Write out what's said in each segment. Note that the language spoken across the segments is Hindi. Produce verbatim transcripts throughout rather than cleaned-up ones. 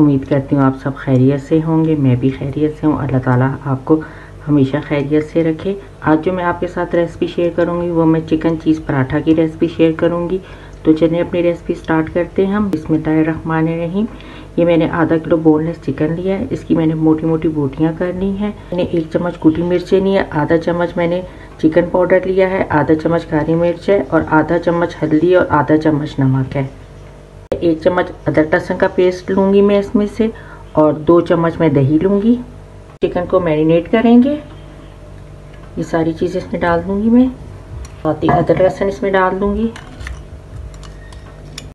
उम्मीद करती हूँ आप सब खैरियत से होंगे। मैं भी खैरियत से हूँ। अल्लाह ताला आपको हमेशा खैरियत से रखे। आज जो मैं आपके साथ रेसिपी शेयर करूँगी वो मैं चिकन चीज़ पराठा की रेसिपी शेयर करूँगी। तो चलिए अपनी रेसिपी स्टार्ट करते हैं हम। बिस्मिल्लाहिर्रहमानिर्रहीम। ये मैंने आधा किलो बोनलेस चिकन लिया है। इसकी मैंने मोटी मोटी बूटियाँ कर ली हैं। मैंने एक चम्मच कुटी मिर्चें ली है, आधा चम्मच मैंने चिकन पाउडर लिया है, आधा चम्मच काली मिर्च है और आधा चम्मच हल्दी और आधा चम्मच नमक है। एक चम्मच अदरक लहसुन का पेस्ट लूँगी मैं इसमें से और दो चम्मच मैं दही लूँगी। चिकन को मैरिनेट करेंगे। ये सारी चीज़ें इसमें डाल दूँगी मैं। साथ ही अदरक लहसुन इसमें डाल दूँगी।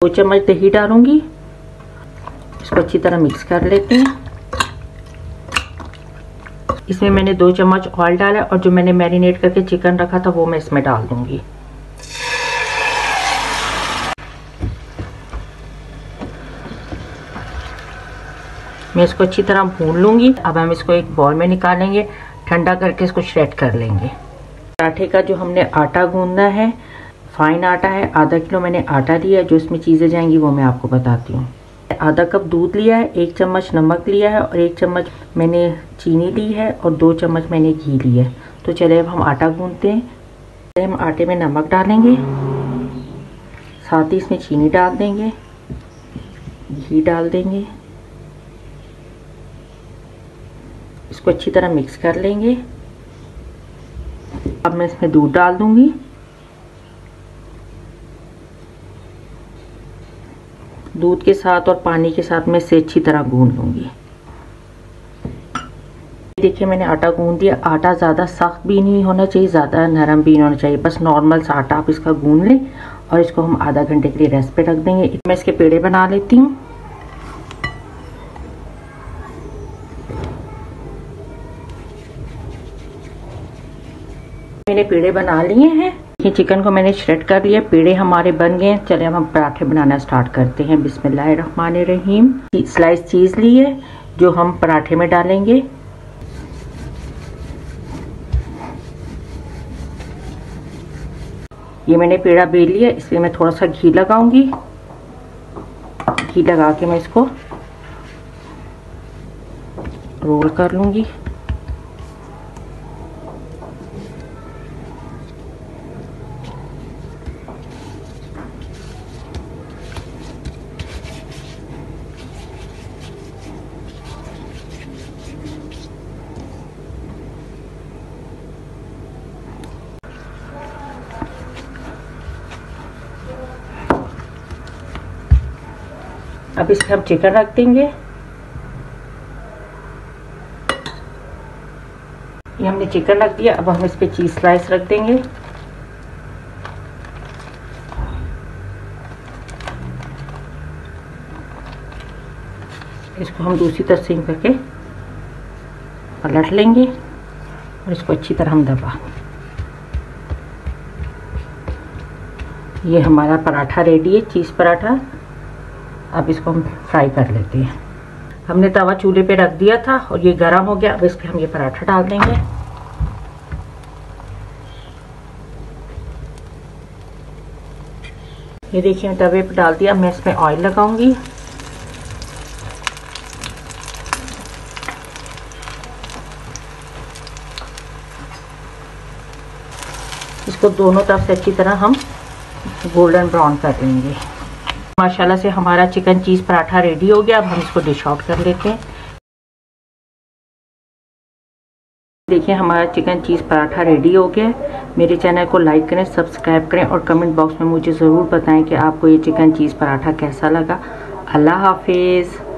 दो चम्मच दही डालूँगी। इसको अच्छी तरह मिक्स कर लेते हैं। इसमें मैंने दो चम्मच ऑयल डाला और जो मैंने मैरिनेट करके चिकन रखा था वो मैं इसमें डाल दूँगी। मैं इसको अच्छी तरह भून लूँगी। अब हम इसको एक बाउल में निकालेंगे, ठंडा करके इसको श्रेड कर लेंगे। पराठे का जो हमने आटा गूंदना है, फाइन आटा है, आधा किलो मैंने आटा लिया। जो इसमें चीज़ें जाएंगी वो मैं आपको बताती हूँ। आधा कप दूध लिया है, एक चम्मच नमक लिया है और एक चम्मच मैंने चीनी ली है और दो चम्मच मैंने घी लिया है। तो चले अब हम आटा गूंदते हैं। पहले हम आटे में नमक डालेंगे, साथ ही इसमें चीनी डाल देंगे, घी डाल देंगे। इसको अच्छी तरह मिक्स कर लेंगे। अब मैं इसमें दूध डाल दूंगी। दूध के साथ और पानी के साथ मैं इसे अच्छी तरह गूंद लूंगी। देखिए मैंने आटा गूंद दिया। आटा ज़्यादा सख्त भी नहीं होना चाहिए, ज़्यादा नरम भी नहीं होना चाहिए, बस नॉर्मल सा आटा आप इसका गूंद लें और इसको हम आधा घंटे के लिए रेस्ट पे रख देंगे। मैं इसके पेड़े बना लेती हूँ। मैंने पेड़े बना लिए हैं। ये चिकन को मैंने श्रेड कर लिया, पेड़े हमारे बन गए। चले अब हम पराठे बनाना स्टार्ट करते हैं। बिस्मिल्लाहिर्रहमानिर्रहीम। स्लाइस चीज़ ली है जो हम पराठे में डालेंगे। ये मैंने पेड़ा बेल लिया, इसलिए मैं थोड़ा सा घी लगाऊंगी। घी लगा के मैं इसको रोल कर लूंगी। अब इसमें हम चिकन रख देंगे। ये हमने चिकन रख दिया। अब हम इस पे चीज स्लाइस रख देंगे। इसको हम दूसरी तरफ से करके पलट लेंगे और इसको अच्छी तरह हम दबा। ये हमारा पराठा रेडी है, चीज़ पराठा। अब इसको हम फ्राई कर लेते हैं। हमने तवा चूल्हे पे रख दिया था और ये गरम हो गया। अब इस पे हम ये पराठा डाल देंगे। ये देखिए तवे पे डाल दिया। मैं इसमें ऑयल लगाऊंगी। इसको दोनों तरफ से अच्छी तरह हम गोल्डन ब्राउन कर लेंगे। माशाल्लाह से हमारा चिकन चीज़ पराठा रेडी हो गया। अब हम इसको डिश आउट कर लेते हैं। देखिए हमारा चिकन चीज़ पराठा रेडी हो गया। मेरे चैनल को लाइक करें, सब्सक्राइब करें और कमेंट बॉक्स में मुझे ज़रूर बताएं कि आपको ये चिकन चीज़ पराठा कैसा लगा। अल्लाह हाफिज़।